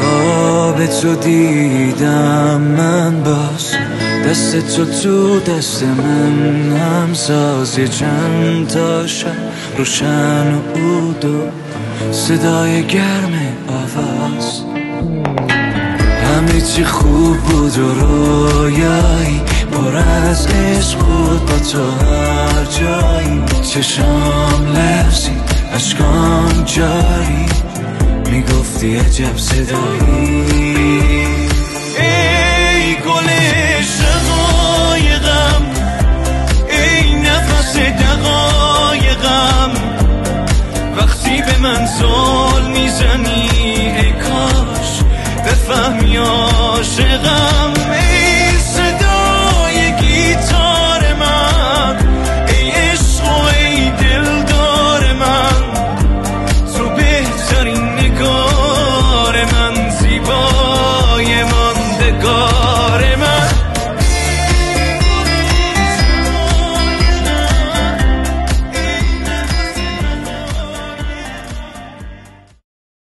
خوابت رو دیدم من باز، دست تو دست من همساز، یه چند تا شب روشن و عود و صدای گرم آواز. همه چی خوب بود و رویایی پر از عشق بود با تو هر جایی، چشام لرزید اشکام جاری، میگفتی عجب صدایی. ای گل شقایقم، ای نفس دقایقم، وقتی به من زل میزنی ای کاش بفهمی عاشقم.